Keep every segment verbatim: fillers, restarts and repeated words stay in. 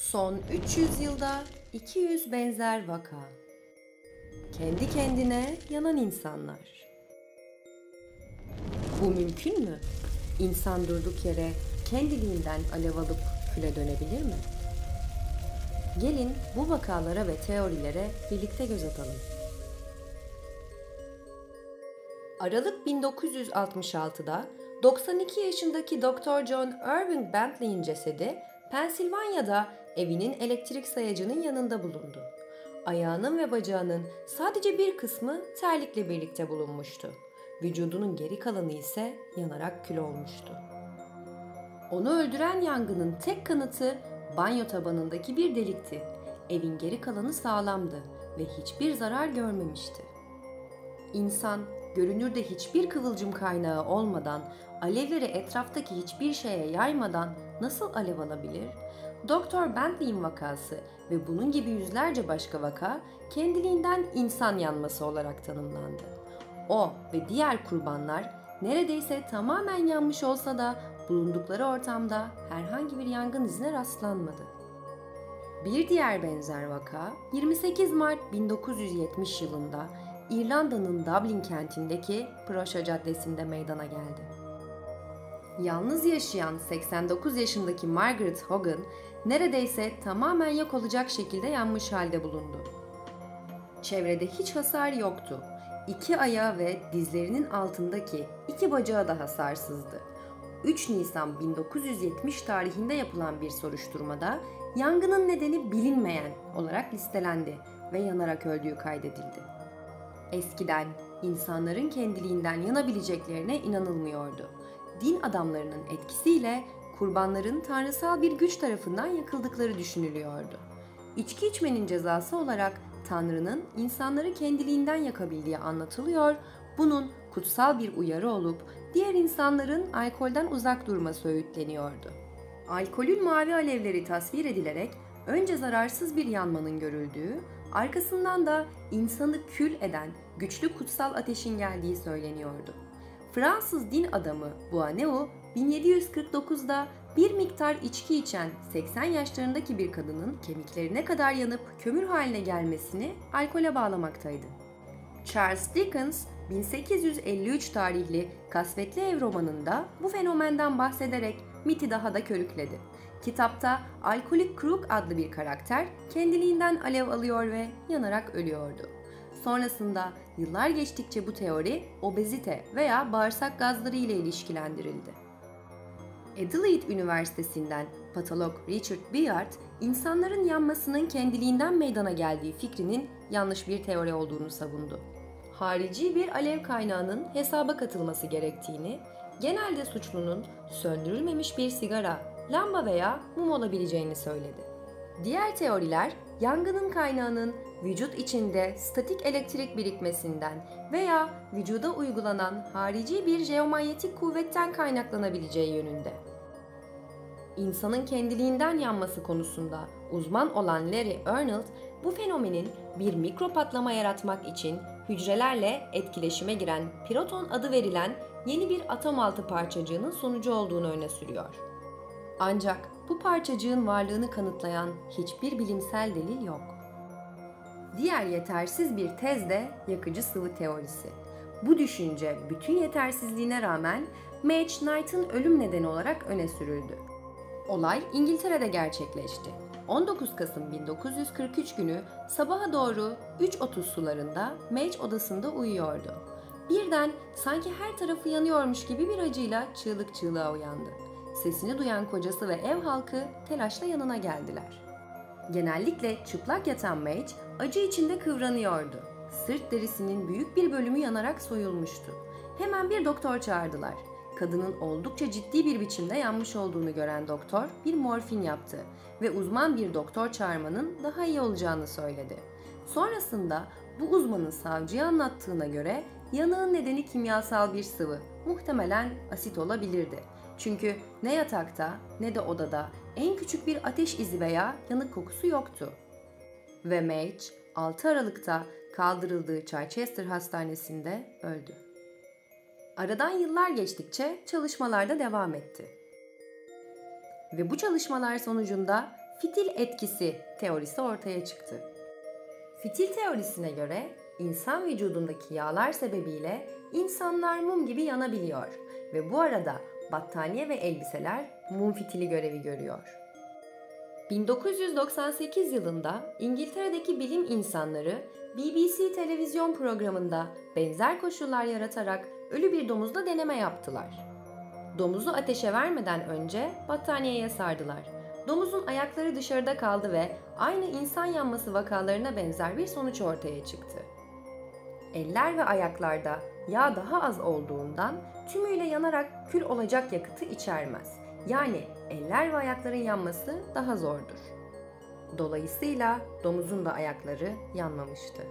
Son üç yüz yılda iki yüz benzer vaka. Kendi kendine yanan insanlar. Bu mümkün mü? İnsan durduk yere kendiliğinden alev alıp küle dönebilir mi? Gelin bu vakalara ve teorilere birlikte göz atalım. Aralık bin dokuz yüz altmış altıda doksan iki yaşındaki doktor John Irving Bentley'in cesedi Pensilvanya'da evinin elektrik sayacının yanında bulundu. Ayağının ve bacağının sadece bir kısmı terlikle birlikte bulunmuştu. Vücudunun geri kalanı ise yanarak kül olmuştu. Onu öldüren yangının tek kanıtı banyo tabanındaki bir delikti. Evin geri kalanı sağlamdı ve hiçbir zarar görmemişti. İnsan görünürde hiçbir kıvılcım kaynağı olmadan, alevleri etraftaki hiçbir şeye yaymadan nasıl alev alabilir? doktor Bentley'in vakası ve bunun gibi yüzlerce başka vaka kendiliğinden insan yanması olarak tanımlandı. O ve diğer kurbanlar neredeyse tamamen yanmış olsa da bulundukları ortamda herhangi bir yangın izine rastlanmadı. Bir diğer benzer vaka yirmi sekiz Mart bin dokuz yüz yetmiş yılında İrlanda'nın Dublin kentindeki Proşa Caddesi'nde meydana geldi. Yalnız yaşayan seksen dokuz yaşındaki Margaret Hogan neredeyse tamamen yok olacak şekilde yanmış halde bulundu. Çevrede hiç hasar yoktu. İki ayağı ve dizlerinin altındaki iki bacağı da hasarsızdı. üç Nisan bin dokuz yüz yetmiş tarihinde yapılan bir soruşturmada yangının nedeni bilinmeyen olarak listelendi ve yanarak öldüğü kaydedildi. Eskiden insanların kendiliğinden yanabileceklerine inanılmıyordu. Din adamlarının etkisiyle kurbanların tanrısal bir güç tarafından yakıldıkları düşünülüyordu. İçki içmenin cezası olarak Tanrı'nın insanları kendiliğinden yakabildiği anlatılıyor, bunun kutsal bir uyarı olup diğer insanların alkolden uzak durması öğütleniyordu. Alkolün mavi alevleri tasvir edilerek önce zararsız bir yanmanın görüldüğü, arkasından da insanı kül eden güçlü kutsal ateşin geldiği söyleniyordu. Fransız din adamı Buanneau, bin yedi yüz kırk dokuzda bir miktar içki içen seksen yaşlarındaki bir kadının kemiklerine kadar yanıp kömür haline gelmesini alkole bağlamaktaydı. Charles Dickens, bin sekiz yüz elli üç tarihli Kasvetli Ev romanında bu fenomenden bahsederek miti daha da körükledi. Kitapta alkolik Crook adlı bir karakter kendiliğinden alev alıyor ve yanarak ölüyordu. Sonrasında yıllar geçtikçe bu teori obezite veya bağırsak gazları ile ilişkilendirildi. Adelaide Üniversitesi'nden patolog Richard Beard, insanların yanmasının kendiliğinden meydana geldiği fikrinin yanlış bir teori olduğunu savundu. Harici bir alev kaynağının hesaba katılması gerektiğini, genelde suçlunun söndürülmemiş bir sigara, lamba veya mum olabileceğini söyledi. Diğer teoriler, yangının kaynağının vücut içinde statik elektrik birikmesinden veya vücuda uygulanan harici bir jeomanyetik kuvvetten kaynaklanabileceği yönünde. İnsanın kendiliğinden yanması konusunda uzman olan Larry Arnold, bu fenomenin bir mikro patlama yaratmak için hücrelerle etkileşime giren piroton adı verilen yeni bir atom altı parçacığının sonucu olduğunu öne sürüyor. Ancak bu parçacığın varlığını kanıtlayan hiçbir bilimsel delil yok. Diğer yetersiz bir tez de yakıcı sıvı teorisi. Bu düşünce bütün yetersizliğine rağmen Mace Knight'ın ölüm nedeni olarak öne sürüldü. Olay İngiltere'de gerçekleşti. on dokuz Kasım bin dokuz yüz kırk üç günü sabaha doğru üç otuz sularında Mace odasında uyuyordu. Birden sanki her tarafı yanıyormuş gibi bir acıyla çığlık çığlığa uyandı. Sesini duyan kocası ve ev halkı telaşla yanına geldiler. Genellikle çıplak yatan Mace acı içinde kıvranıyordu. Sırt derisinin büyük bir bölümü yanarak soyulmuştu. Hemen bir doktor çağırdılar. Kadının oldukça ciddi bir biçimde yanmış olduğunu gören doktor bir morfin yaptı ve uzman bir doktor çağırmanın daha iyi olacağını söyledi. Sonrasında bu uzmanın savcıya anlattığına göre yanığın nedeni kimyasal bir sıvı, muhtemelen asit olabilirdi. Çünkü ne yatakta ne de odada en küçük bir ateş izi veya yanık kokusu yoktu. Ve Mace altı Aralık'ta kaldırıldığı Chichester Hastanesi'nde öldü. Aradan yıllar geçtikçe çalışmalar da devam etti. Ve bu çalışmalar sonucunda fitil etkisi teorisi ortaya çıktı. Fitil teorisine göre insan vücudundaki yağlar sebebiyle insanlar mum gibi yanabiliyor ve bu arada battaniye ve elbiseler mum fitili görevi görüyor. bin dokuz yüz doksan sekiz yılında İngiltere'deki bilim insanları B B C televizyon programında benzer koşullar yaratarak ölü bir domuzla deneme yaptılar. Domuzu ateşe vermeden önce battaniyeye sardılar. Domuzun ayakları dışarıda kaldı ve aynı insan yanması vakalarına benzer bir sonuç ortaya çıktı. Eller ve ayaklarda yağ daha az olduğundan tümüyle yanarak kül olacak yakıtı içermez. Yani eller ve ayakların yanması daha zordur. Dolayısıyla domuzun da ayakları yanmamıştı.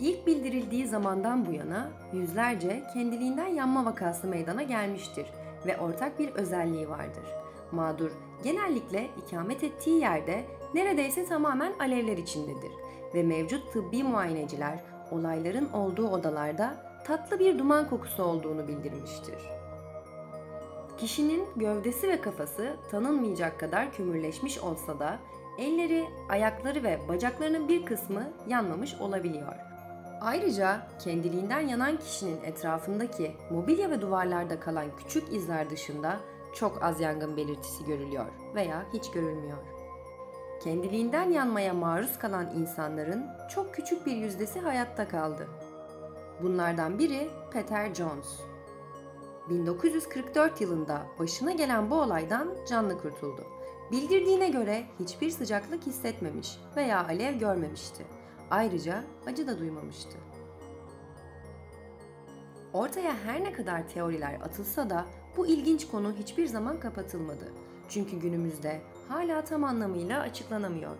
İlk bildirildiği zamandan bu yana yüzlerce kendiliğinden yanma vakası meydana gelmiştir ve ortak bir özelliği vardır. Mağdur genellikle ikamet ettiği yerde neredeyse tamamen alevler içindedir ve mevcut tıbbi muayeneciler olayların olduğu odalarda tatlı bir duman kokusu olduğunu bildirmiştir. Kişinin gövdesi ve kafası tanınmayacak kadar kömürleşmiş olsa da elleri, ayakları ve bacaklarının bir kısmı yanmamış olabiliyor. Ayrıca kendiliğinden yanan kişinin etrafındaki mobilya ve duvarlarda kalan küçük izler dışında çok az yangın belirtisi görülüyor veya hiç görülmüyor. Kendiliğinden yanmaya maruz kalan insanların çok küçük bir yüzdesi hayatta kaldı. Bunlardan biri Peter Jones. bin dokuz yüz kırk dört yılında başına gelen bu olaydan canlı kurtuldu. Bildirdiğine göre hiçbir sıcaklık hissetmemiş veya alev görmemişti. Ayrıca acı da duymamıştı. Ortaya her ne kadar teoriler atılsa da bu ilginç konu hiçbir zaman kapatılmadı. Çünkü günümüzde hala tam anlamıyla açıklanamıyor.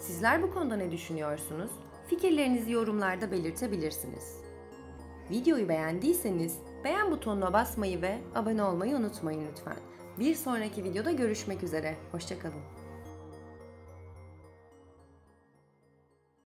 Sizler bu konuda ne düşünüyorsunuz? Fikirlerinizi yorumlarda belirtebilirsiniz. Videoyu beğendiyseniz beğen butonuna basmayı ve abone olmayı unutmayın lütfen. Bir sonraki videoda görüşmek üzere. Hoşça kalın.